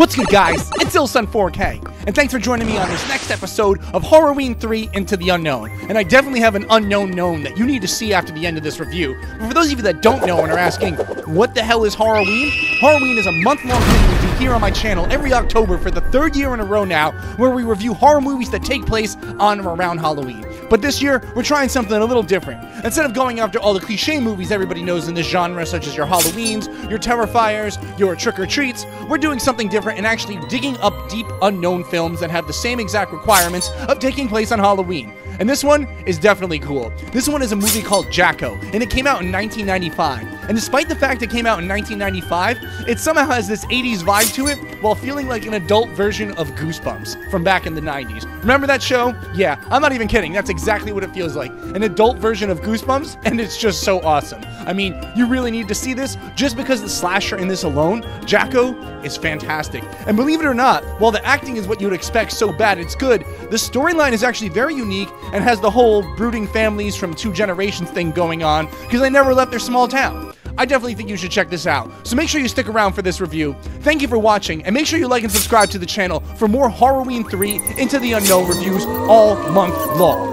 What's good, guys? It's Illsun4K, and thanks for joining me on this next episode of Horrorween 3 Into the Unknown. And I definitely have an unknown known that you need to see after the end of this review. But for those of you that don't know and are asking, what the hell is Horrorween? Horrorween is a month-long thing we do here on my channel every October for the third year in a row now, where we review horror movies that take place on or around Halloween. But this year, we're trying something a little different. Instead of going after all the cliche movies everybody knows in this genre, such as your Halloweens, your Terrifiers, your Trick-or-Treats, we're doing something different and actually digging up deep unknown films that have the same exact requirements of taking place on Halloween. And this one is definitely cool. This one is a movie called Jacko, and it came out in 1995. And despite the fact it came out in 1995, it somehow has this 80s vibe to it while feeling like an adult version of Goosebumps from back in the 90s. Remember that show? Yeah, I'm not even kidding. That's exactly what it feels like. An adult version of Goosebumps, and it's just so awesome. I mean, you really need to see this just because the slasher in this alone, Jacko, is fantastic. And believe it or not, while the acting is what you'd expect so bad it's good, the storyline is actually very unique and has the whole brooding families from two generations thing going on because they never left their small town. I definitely think you should check this out, so make sure you stick around for this review. Thank you for watching, and make sure you like and subscribe to the channel for more Horrorween 3 Into the Unknown reviews all month long.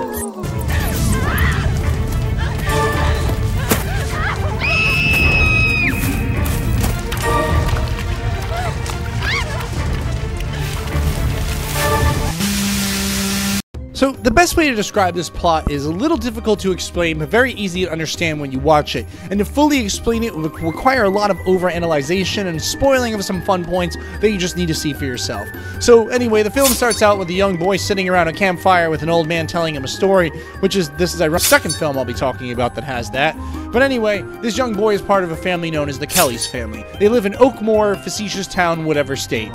So the best way to describe this plot is a little difficult to explain, but very easy to understand when you watch it. And to fully explain it would require a lot of overanalyzation and spoiling of some fun points that you just need to see for yourself. So anyway, the film starts out with a young boy sitting around a campfire with an old man telling him a story, which is, this is a second film I'll be talking about that has that. But anyway, this young boy is part of a family known as the Kelly's family. They live in Oakmore, facetious town, whatever state.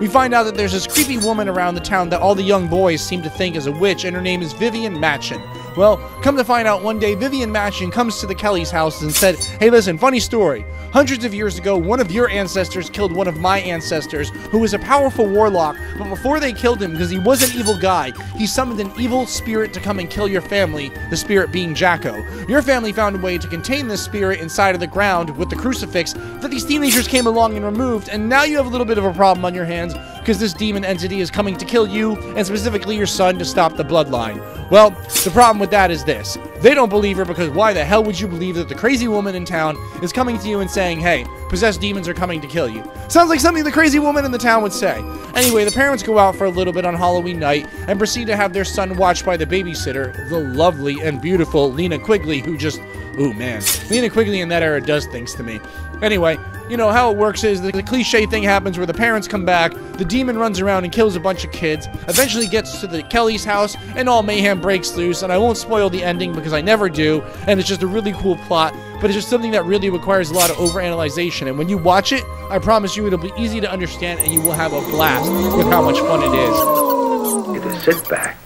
We find out that there's this creepy woman around the town that all the young boys seem to think is a witch, and her name is Vivian Mackin. Well, come to find out one day, Vivian Mackin comes to the Kelly's house and said, "Hey listen, funny story. Hundreds of years ago, one of your ancestors killed one of my ancestors, who was a powerful warlock, but before they killed him, because he was an evil guy, he summoned an evil spirit to come and kill your family, the spirit being Jacko. Your family found a way to contain this spirit inside of the ground with the crucifix that these teenagers came along and removed, and now you have a little bit of a problem on your hands, because this demon entity is coming to kill you, and specifically your son, to stop the bloodline." Well, the problem with that is this. They don't believe her, because why the hell would you believe that the crazy woman in town is coming to you and saying, "Hey, possessed demons are coming to kill you"? Sounds like something the crazy woman in the town would say. Anyway, the parents go out for a little bit on Halloween night and proceed to have their son watched by the babysitter, the lovely and beautiful Lena Quigley, who just... ooh, man. Lena Quigley in that era does things to me. Anyway, you know how it works is the cliche thing happens where the parents come back, the demon runs around and kills a bunch of kids, eventually gets to the Kelly's house, and all mayhem breaks loose, and I won't spoil the ending because I never do, and it's just a really cool plot, but it's just something that really requires a lot of overanalyzation, and when you watch it, I promise you it'll be easy to understand, and you will have a blast with how much fun it is. You just sit back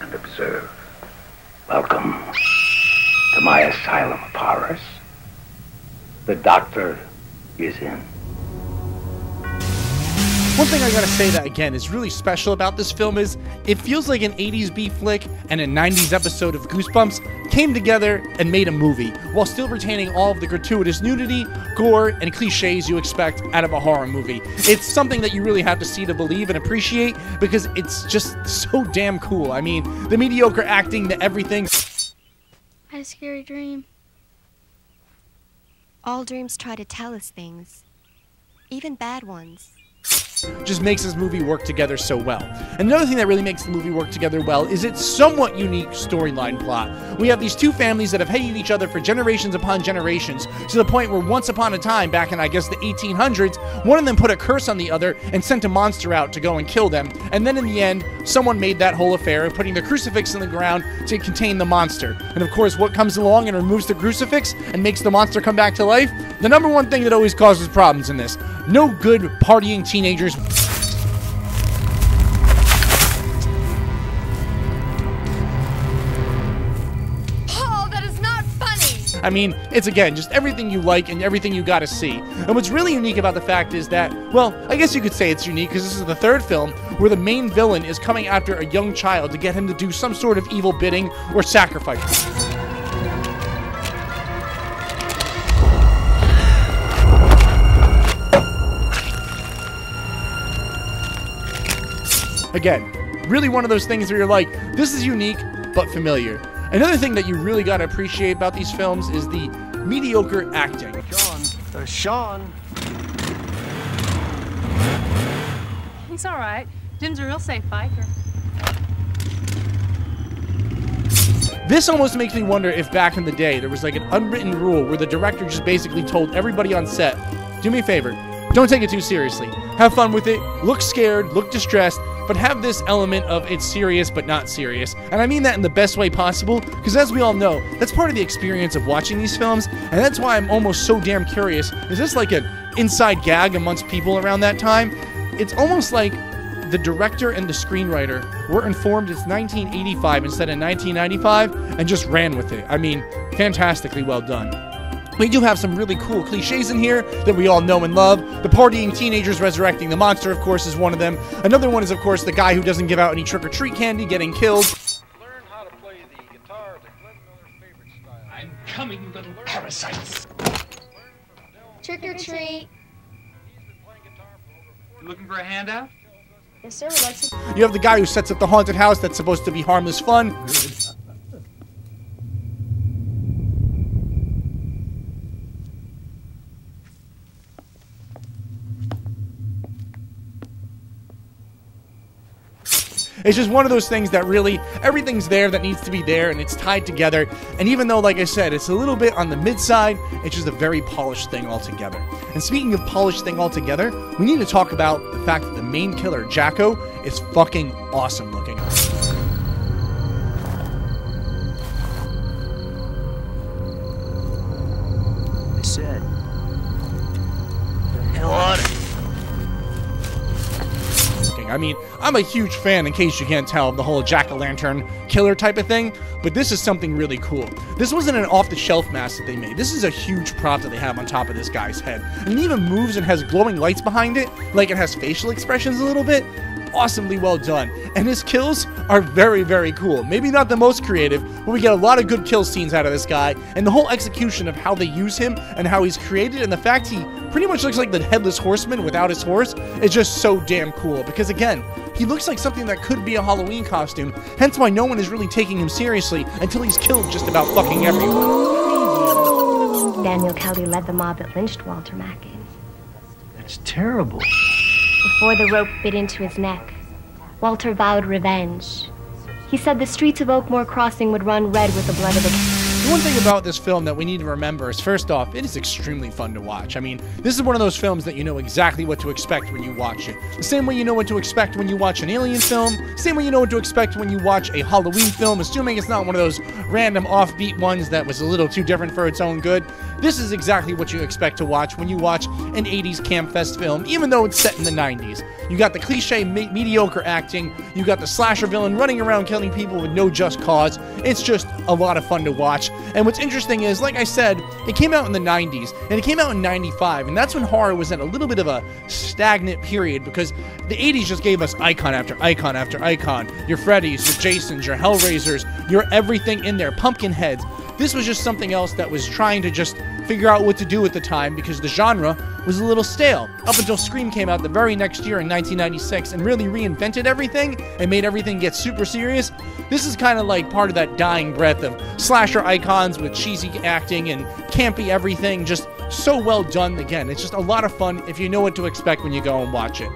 and observe. Welcome to my asylum of horrors. The doctor is in. One thing I gotta say that again is really special about this film is it feels like an 80s B flick and a 90s episode of Goosebumps came together and made a movie while still retaining all of the gratuitous nudity, gore, and cliches you expect out of a horror movie. It's something that you really have to see to believe and appreciate because it's just so damn cool. I mean, the mediocre acting, the everything. I had a scary dream. All dreams try to tell us things, even bad ones. Just makes this movie work together so well. And another thing that really makes the movie work together well is its somewhat unique storyline plot. We have these two families that have hated each other for generations upon generations, to the point where once upon a time, back in I guess the 1800s, one of them put a curse on the other and sent a monster out to go and kill them, and then in the end, someone made that whole affair of putting the crucifix in the ground to contain the monster. And of course, what comes along and removes the crucifix and makes the monster come back to life? The number one thing that always causes problems in this. No good partying teenagers. Oh, that is not funny! I mean, it's again, just everything you like and everything you gotta see. And what's really unique about the fact is that, well, I guess you could say it's unique because this is the third film where the main villain is coming after a young child to get him to do some sort of evil bidding or sacrifice. Again, really one of those things where you're like, this is unique but familiar. Another thing that you really got to appreciate about these films is the mediocre acting. There's Sean. He's all right. Jim's a real safe biker. This almost makes me wonder if back in the day there was like an unwritten rule where the director just basically told everybody on set, do me a favor, don't take it too seriously. Have fun with it, look scared, look distressed, but have this element of it's serious but not serious. And I mean that in the best way possible, because as we all know, that's part of the experience of watching these films, and that's why I'm almost so damn curious. Is this like an inside gag amongst people around that time? It's almost like the director and the screenwriter were informed it's 1985 instead of 1995 and just ran with it. I mean, fantastically well done. We do have some really cool cliches in here that we all know and love. The partying teenagers resurrecting the monster, of course, is one of them. Another one is, of course, the guy who doesn't give out any trick-or-treat candy getting killed. Learn how to play the guitar, the Glenn Miller's favorite style. I'm coming, little parasites. Trick-or-treat. You looking for a handout? Yes, sir. You have the guy who sets up the haunted house that's supposed to be harmless fun. It's just one of those things that really, everything's there that needs to be there, and it's tied together. And even though, like I said, it's a little bit on the mid-side, it's just a very polished thing altogether. And speaking of polished thing altogether, we need to talk about the fact that the main killer, Jacko, is fucking awesome looking. I said, the hell out of it. I mean, I'm a huge fan, in case you can't tell, of the whole jack-o'-lantern killer type of thing, but this is something really cool. This wasn't an off-the-shelf mask that they made. This is a huge prop that they have on top of this guy's head. And it even moves and has glowing lights behind it, like it has facial expressions a little bit. Awesomely well done. And his kills are very, very cool. Maybe not the most creative, but we get a lot of good kill scenes out of this guy, and the whole execution of how they use him and how he's created, and the fact he pretty much looks like the headless horseman without his horse is just so damn cool, because again, he looks like something that could be a Halloween costume, hence why no one is really taking him seriously until he's killed just about fucking everyone. Daniel Kelly led the mob that lynched Walter Mackin. That's terrible. Before the rope bit into his neck, Walter vowed revenge. He said the streets of Oakmore Crossing would run red with the blood of the... One thing about this film that we need to remember is, first off, it is extremely fun to watch. I mean, this is one of those films that you know exactly what to expect when you watch it. The same way you know what to expect when you watch an Alien film, same way you know what to expect when you watch a Halloween film, assuming it's not one of those random offbeat ones that was a little too different for its own good. This is exactly what you expect to watch when you watch an 80s Camp Fest film, even though it's set in the 90s. You got the cliche mediocre acting, you got the slasher villain running around killing people with no just cause. It's just a lot of fun to watch. And what's interesting is, like I said, it came out in the 90s, and it came out in 95, and that's when horror was at a little bit of a stagnant period, because the 80s just gave us icon after icon after icon. Your Freddy's, your Jason's, your Hellraisers, your everything in there, Pumpkinheads. This was just something else that was trying to just figure out what to do at the time, because the genre was a little stale. Up until Scream came out the very next year in 1996 and really reinvented everything and made everything get super serious. This is kind of like part of that dying breath of slasher icons with cheesy acting and campy everything, just so well done. Again, it's just a lot of fun if you know what to expect when you go and watch it.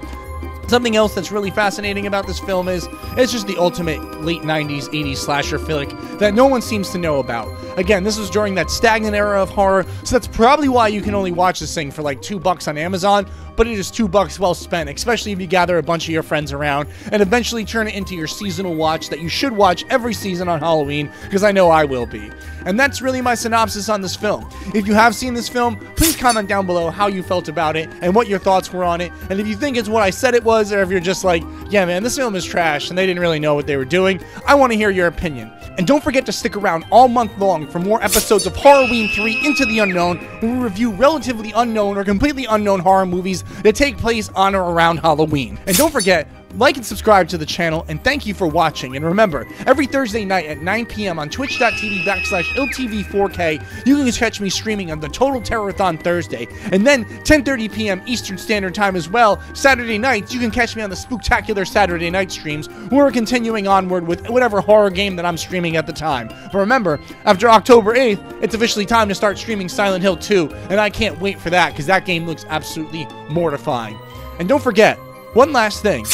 Something else that's really fascinating about this film is it's just the ultimate late 90s, 80s slasher flick that no one seems to know about. Again, this was during that stagnant era of horror, so that's probably why you can only watch this thing for like $2 on Amazon, but it is $2 well spent, especially if you gather a bunch of your friends around and eventually turn it into your seasonal watch that you should watch every season on Halloween, because I know I will be. And that's really my synopsis on this film. If you have seen this film, please comment down below how you felt about it and what your thoughts were on it, and if you think it's what I said it was, or if you're just like, yeah man, this film is trash and they didn't really know what they were doing, I want to hear your opinion. And don't forget to stick around all month long for more episodes of Horrorween 3 Into the Unknown, where we review relatively unknown or completely unknown horror movies that take place on or around Halloween. And don't forget, like and subscribe to the channel, and thank you for watching. And remember, every Thursday night at 9 PM on twitch.tv/ILLTV4K, you can catch me streaming on the Total Terror Thon Thursday. And then 10:30 PM Eastern Standard Time as well, Saturday nights, you can catch me on the Spooktactular Saturday night streams, where we're continuing onward with whatever horror game that I'm streaming at the time. But remember, after October 8th, it's officially time to start streaming Silent Hill 2, and I can't wait for that, because that game looks absolutely mortifying. And don't forget, one last thing.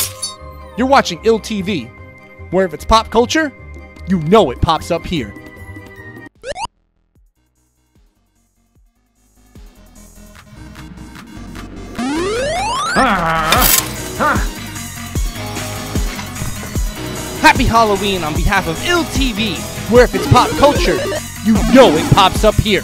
You're watching ILL TV, where if it's pop culture, you know it pops up here. Happy Halloween on behalf of ILL TV, where if it's pop culture, you know it pops up here.